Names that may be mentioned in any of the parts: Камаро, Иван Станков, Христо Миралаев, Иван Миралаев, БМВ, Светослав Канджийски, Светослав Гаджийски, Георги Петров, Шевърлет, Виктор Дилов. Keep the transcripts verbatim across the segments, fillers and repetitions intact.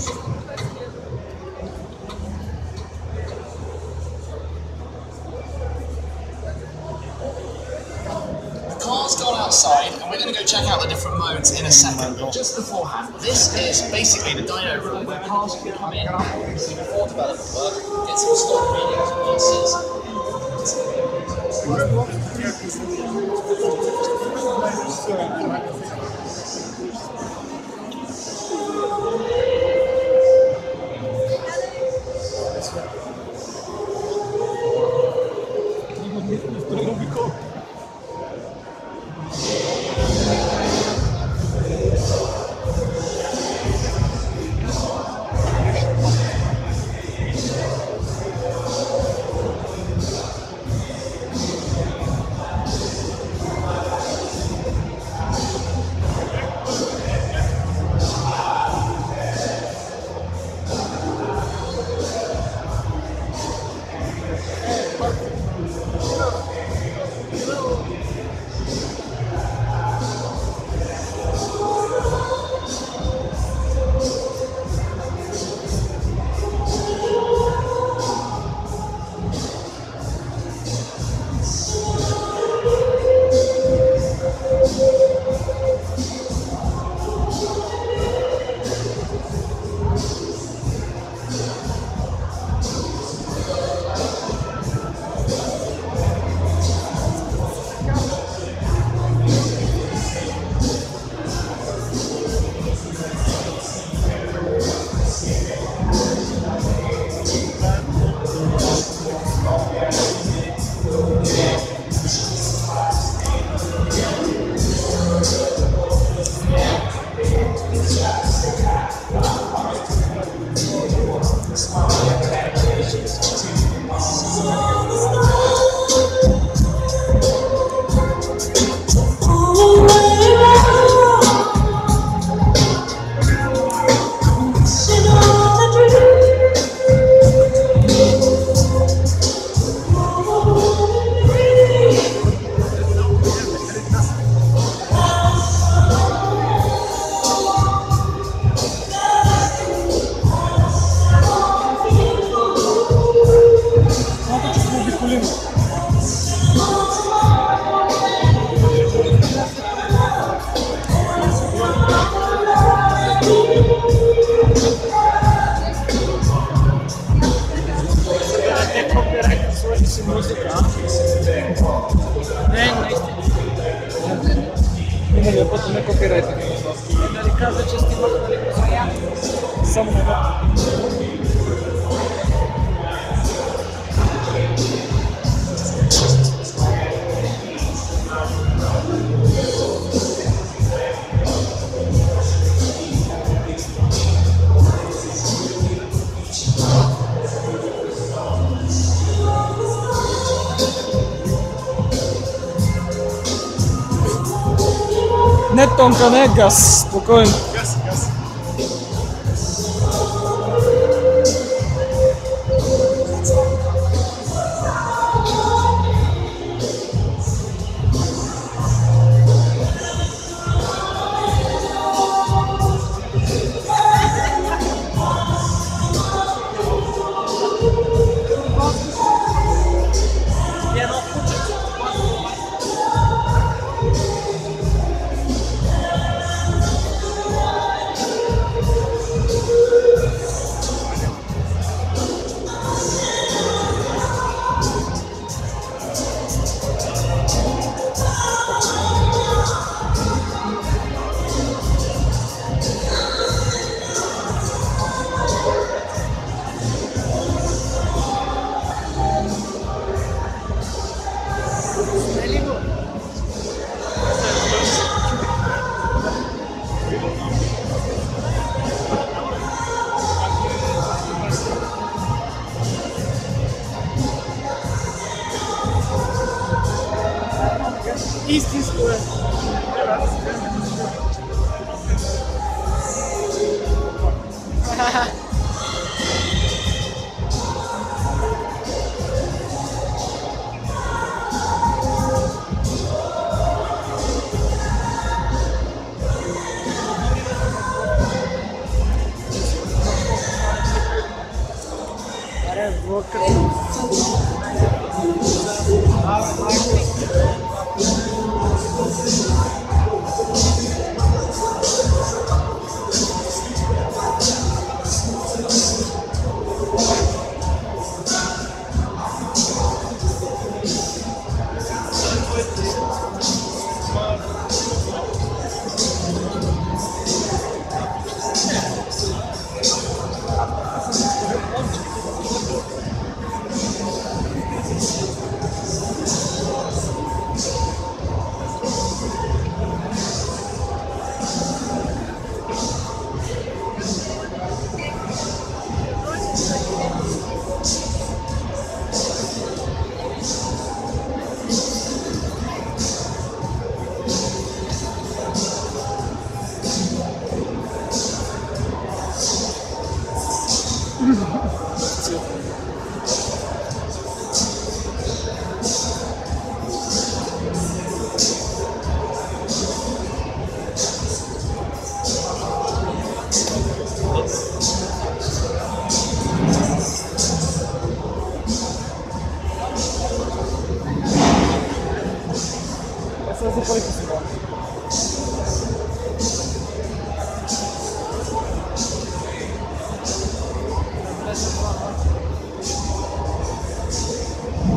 The car's gone outside and we're going to go check out the different modes in a second, but just beforehand, this is basically the dyno room where cars can come in before development work, get some stock videos and answers. Не тонка, не газ, спокойно. Газ, газ. Toca.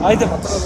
Айде, патрон.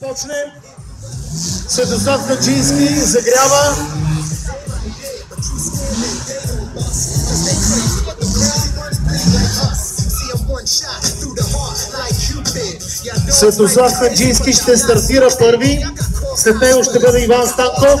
Започне седемдесет начински, загрява. седемдесет начински ще стартира първи, след него ще бъде Иван Станков.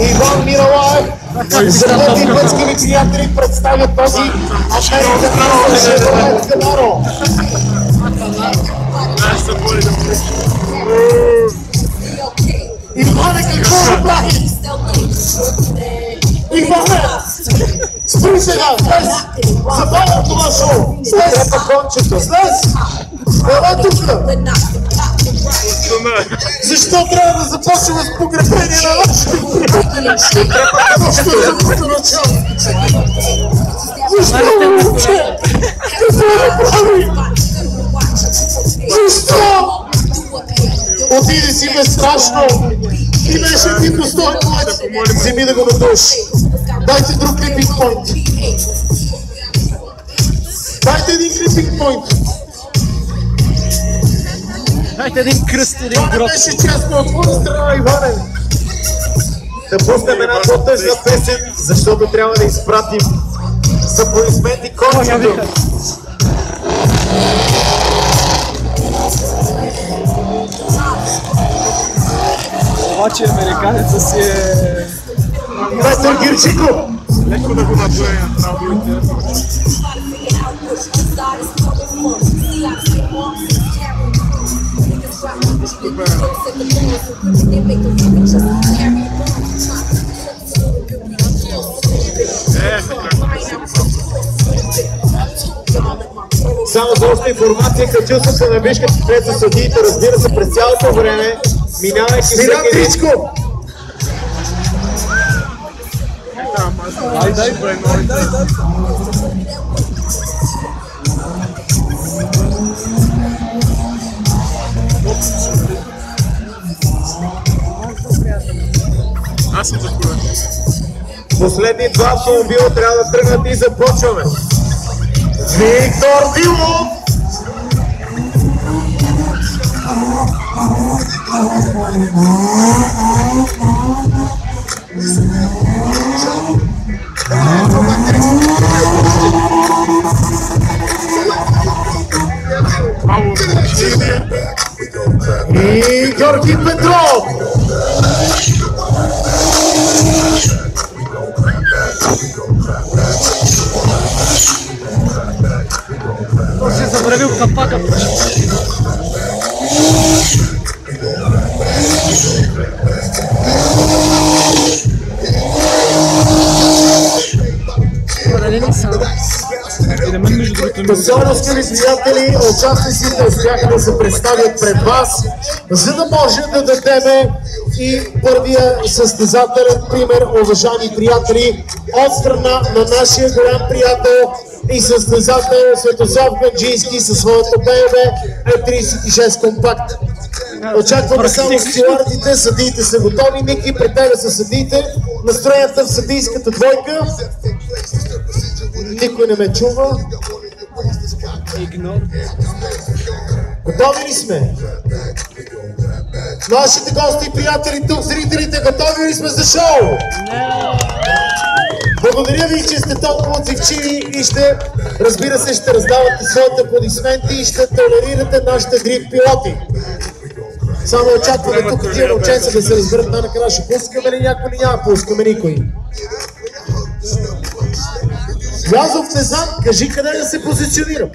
Иван Миралаев за пъти пътскави приятели представя този Американец Камаро. Иване, какво направи? Иване, спри сега, слез! Забавя това шоу! Слез! Слез! Слез! Слез! Слез! Слез! вона. Защо трябва да започнем с погребение на нашите приятели? Защо е първо начало? Защо е момче? Какво е прави? Защо? Отиди си ме страшно. И беше ти по сто клет. Вземи да го надуши. Дайте друг клипинг пойнт. Дайте един клипинг пойнт. Дайте един кръст, един гроб. Иване беше честно, отвори страна, Иване. Да пуснем една по-тъжна песен, защото трябва да изпратим с аплодисменти кончето. Обаче американеца си е... Майстор Гирчико! Леко да го надуя на радиоите. Добре. Само за още информация, качил се на вишката пред съдиите, разбира се, през цялото време, минавайки всеки... Ай, дай, дай, дай, дай! Аз съм закурен. Последни два автомобила трябва да тръгнат и започваме. Виктор Дилов! И Георги Петров! Той се забравил капака. Специално, скъпи приятели, участниците успяха да се представят пред вас, за да може да дадем и първия състезателен пример, уважаеми приятели, от страна на нашия голям приятел и състезател Светослав Гаджийски със своята Б М В Е тридесет и шест Compact. Очакваме само стюардите, съдиите са готови, Ники, пред тебе са съдиите, настроенията в съдийската двойка. Никой не ме чува. Готови ли сме? Нашите гости и приятели тук, зрителите, готови ли сме за шоу? Благодаря ви, че сте толкова отзивчиви и ще, разбира се, ще раздавате своите аплодисменти и ще толерирате нашите гриф пилоти. Само очакваме тук тия момченца да се разберат най-накрая. Ще пускаме ли някой или няма пускаме никой? Лазов, не знам, кажи къде да се позиционирам.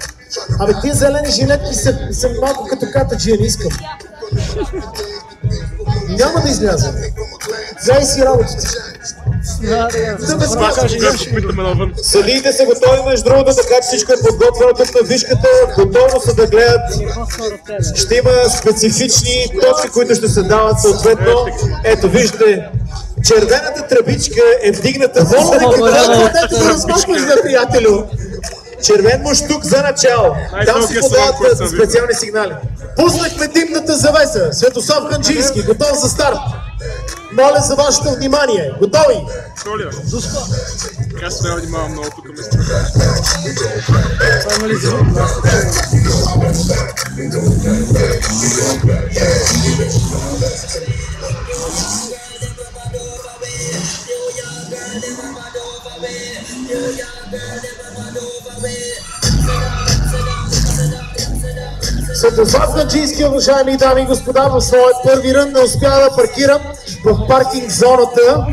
Абе, тия зелени жилетки са малко като катаджия, не искам. Няма да излязам. Взяй си работата. Съдиите са готови между другото, така че всичко е подготвено тук на вишката. Готово са да гледат. Ще има специфични точки, които ще се дават съответно. Ето, виждате. Червената тръбичка е вдигната в приятелю. Червен муштук за начало. Там си подават специални сигнали. Пуснахме димната завеса. Светослав Гаджийски, готов за старт. Моля за вашето внимание. Готови? Така ще трябва да внимавам много тук место. Светослав Гаджийски, уважаеми дами и господа, в своя първи рън не успя да паркира в паркинг зоната,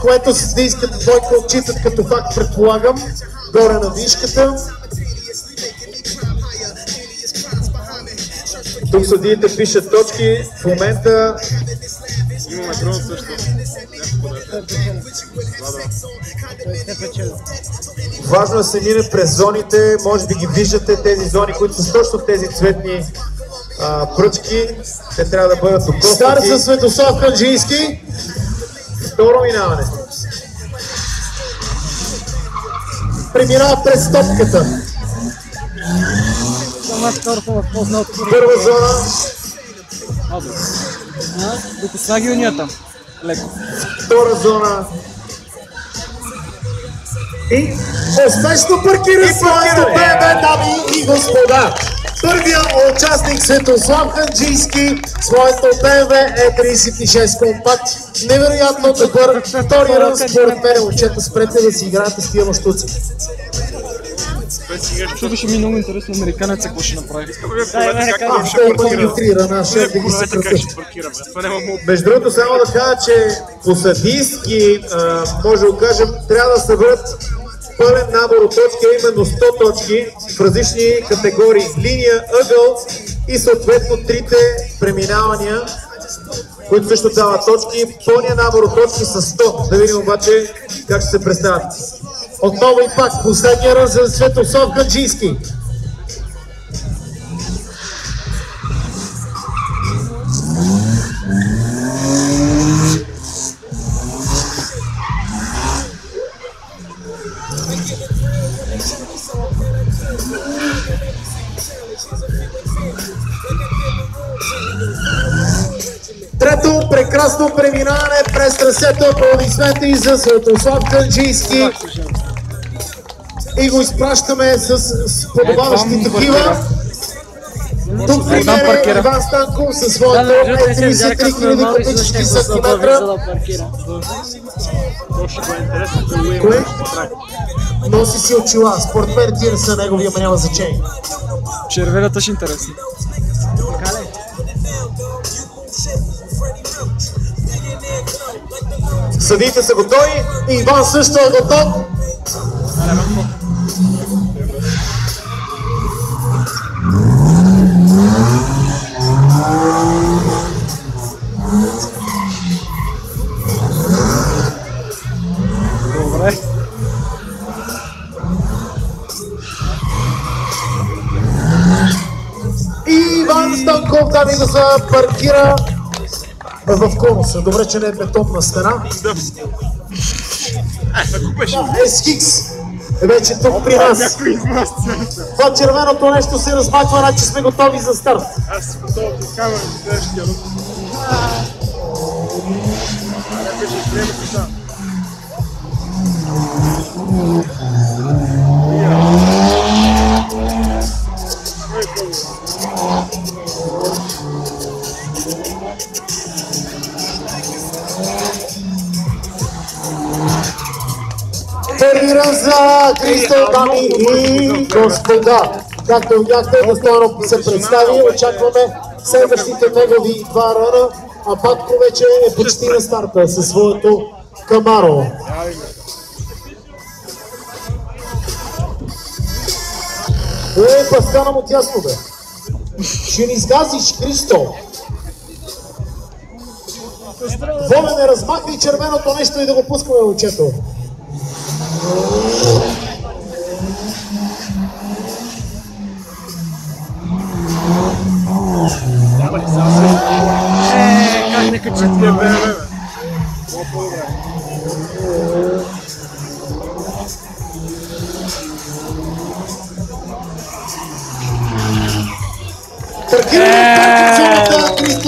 което съдийската двойка отчитат като факт, предполагам, горе на вишката. Тук съдиите пишат точки, в момента имаме трудно също. Важно да се мине през зоните, може би ги виждате тези зони, които са точно тези цветни а, пръчки, те трябва да бъдат докоснати. Старт със Светослав Канджийски. Второ минаване. Преминава през топката. Първа зона. Дока слаги унията. Леко. Втора зона. И успешно паркира своето БМВ, дами и господа. Първият участник Светослав Канджийски, своето БМВ Е тридесет и шест Compact. Невероятно добър втори рън според мен. Очета, спрете да си играете с тия мащуци. Защото беше ми много интересно американец, ако ще направи. Между другото, само да кажа, че по съдийски, може да кажем, трябва да съберат пълен набор от точки, именно сто точки в различни категории. Линия, ъгъл и съответно трите преминавания, които също дават точки. Пълния набор от точки са сто. Да видим обаче как ще се представят. Отново и пак, последния рън за Светослав Канджийски. Трето прекрасно преминаване през трасето, аплодисменти за Светослав Канджийски. И го изпращаме с сподобаващи такива. Тук пример е Иван Станков със своето тридесет и три хиляди кубически сантиметра. Кое? Носи си очила. Според мен тия не са неговия, ма няма значение. Червената ще е интересна. Съдиите са готови. Иван също е готов. Добре. Иван Станков, дами го се паркира в конуса. Добре, че не е бетонна стена. Ес Х е вече тук при нас. Това червеното нещо се размахва, значи сме готови за старт. Аз съм готов да камера за следващия рук. За Кристо, дами и господа, както видяхте, достойно се представи, очакваме следващите негови два ръна, а Патко вече е почти на старта със своето Камаро. Е, па стана му тясно, бе. Ще ни изгазиш, Кристо. Воля, не размахвай червеното нещо и да го пускаме, момчето. Паркираме Кристо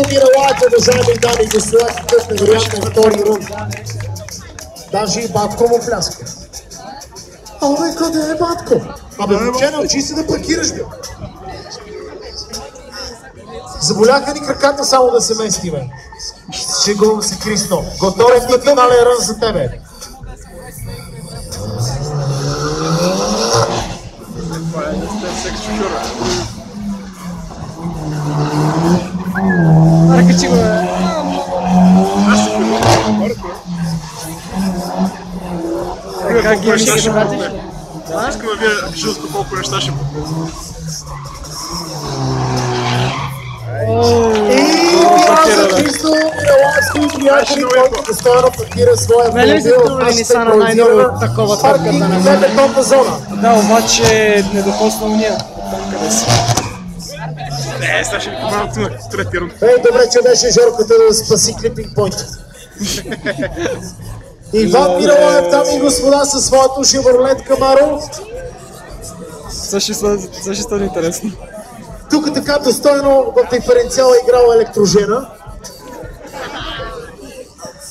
Мираладжа, уважаеми дами и господа, какъв невероятен втори рън. Даже и Батко му пляска. Абе, къде е Батко? Абе, момче, научи се да паркираш, бе. Заболяха ни краката само да се мести, бе. Шегувам се, Кристо. Готовен ти финален рън за тебе. Ръкачи го, бе. Аз се приготвам, Марко. Как ги ще ги вратиш? Искам да вие жилско колко неща ще попълзвам. И Миралджа Кристо Мираладжски, приятели, който достойно паркира своя автомобил от нашата импровизирана паркинг на бетонна зона. Да, обаче не докосна уния. Там къде си. Essa achei que o trateiro. Ej, dobra cię da się ziorku, to jest pasji clipping point. Иван Мировлев, дами и господа, със своята Шевърлет Камаро. Също стане интересно. Тук така достойно в диференциала играла електрожена.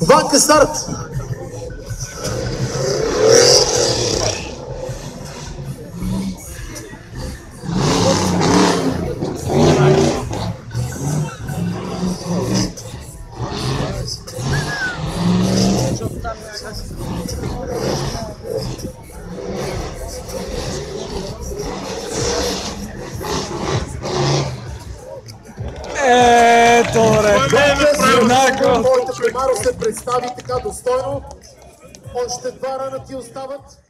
Ванка старт! Камаро се представи така достойно, още два рана ти остават.